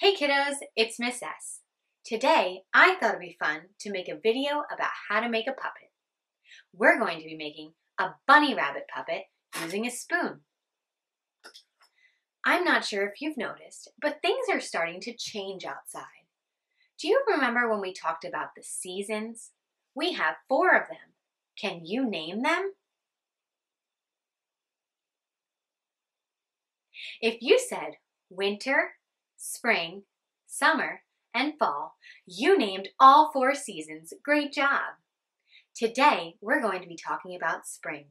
Hey kiddos, it's Miss S. Today, I thought it'd be fun to make a video about how to make a puppet. We're going to be making a bunny rabbit puppet using a spoon. I'm not sure if you've noticed, but things are starting to change outside. Do you remember when we talked about the seasons? We have 4 of them. Can you name them? If you said winter, spring, summer, and fall, you named all 4 seasons. Great job! Today, we're going to be talking about spring.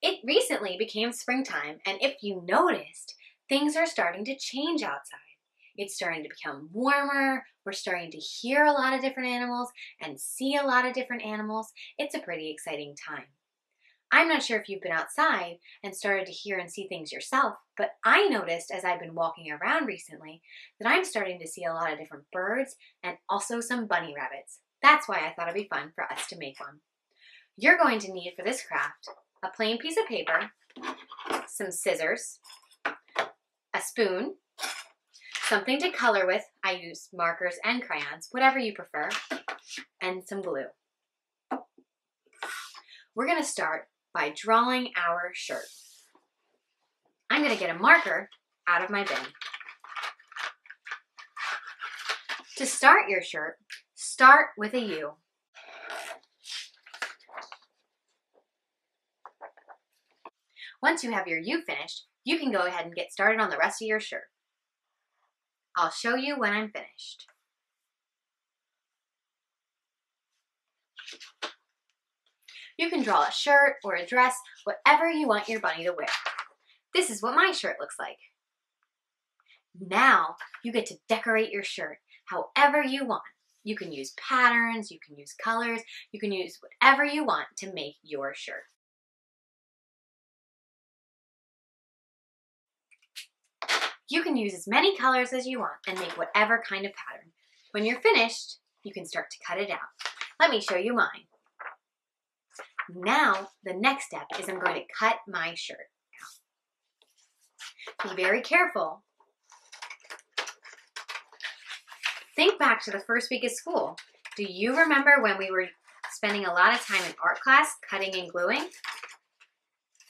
It recently became springtime, and if you noticed, things are starting to change outside. It's starting to become warmer, we're starting to hear a lot of different animals and see a lot of different animals. It's a pretty exciting time. I'm not sure if you've been outside and started to hear and see things yourself, but I noticed as I've been walking around recently that I'm starting to see a lot of different birds and also some bunny rabbits. That's why I thought it'd be fun for us to make one. You're going to need for this craft a plain piece of paper, some scissors, a spoon, something to color with. I use markers and crayons, whatever you prefer, and some glue. We're going to start by drawing our shirt. I'm going to get a marker out of my bin. To start your shirt, start with a U. Once you have your U finished, you can go ahead and get started on the rest of your shirt. I'll show you when I'm finished. You can draw a shirt or a dress, whatever you want your bunny to wear. This is what my shirt looks like. Now you get to decorate your shirt however you want. You can use patterns, you can use colors, you can use whatever you want to make your shirt. You can use as many colors as you want and make whatever kind of pattern. When you're finished, you can start to cut it out. Let me show you mine. Now, the next step is I'm going to cut my shirt out. Be very careful. Think back to the first week of school. Do you remember when we were spending a lot of time in art class cutting and gluing?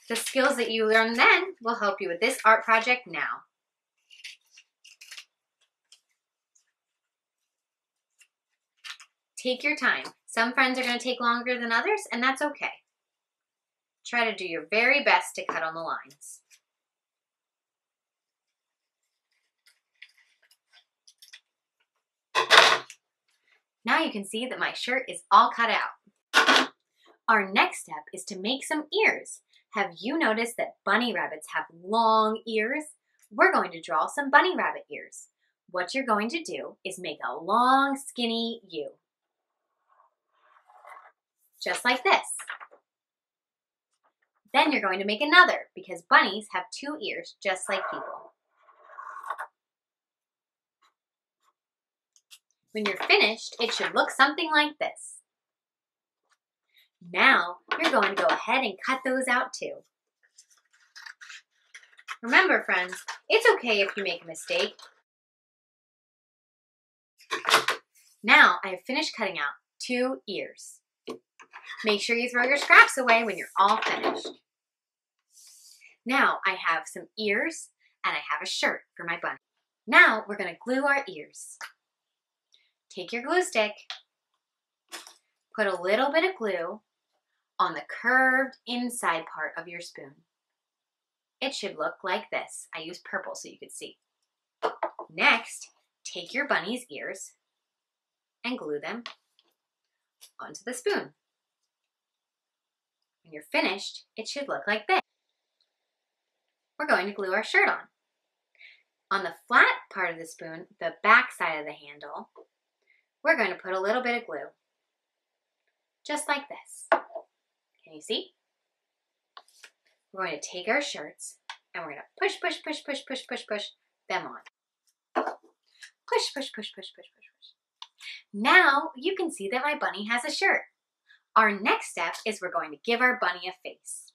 The skills that you learned then will help you with this art project now. Take your time. Some friends are going to take longer than others, and that's okay. Try to do your very best to cut on the lines. Now you can see that my shirt is all cut out. Our next step is to make some ears. Have you noticed that bunny rabbits have long ears? We're going to draw some bunny rabbit ears. What you're going to do is make a long, skinny U. Just like this. Then you're going to make another because bunnies have 2 ears just like people. When you're finished, it should look something like this. Now you're going to go ahead and cut those out too. Remember, friends, it's okay if you make a mistake. Now I have finished cutting out 2 ears. Make sure you throw your scraps away when you're all finished. Now I have some ears and I have a shirt for my bunny. Now we're going to glue our ears. Take your glue stick, put a little bit of glue on the curved inside part of your spoon. It should look like this. I used purple so you could see. Next, take your bunny's ears and glue them onto the spoon. When you're finished, it should look like this. We're going to glue our shirt on. On the flat part of the spoon, the back side of the handle, we're going to put a little bit of glue. Just like this. Can you see? We're going to take our shirts and we're going to push, push, push, push, push, push, push them on. Push, push, push, push, push, push, push. Now you can see that my bunny has a shirt. Our next step is we're going to give our bunny a face.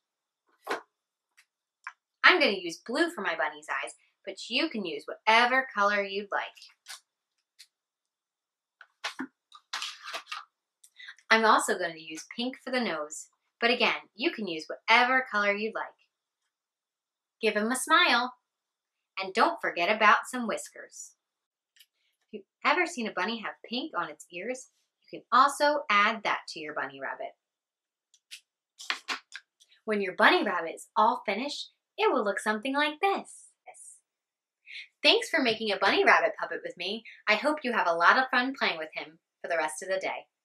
I'm going to use blue for my bunny's eyes, but you can use whatever color you'd like. I'm also going to use pink for the nose, but again, you can use whatever color you'd like. Give him a smile, and don't forget about some whiskers. If you've ever seen a bunny have pink on its ears, you can also add that to your bunny rabbit. When your bunny rabbit is all finished, it will look something like this. Thanks for making a bunny rabbit puppet with me. I hope you have a lot of fun playing with him for the rest of the day.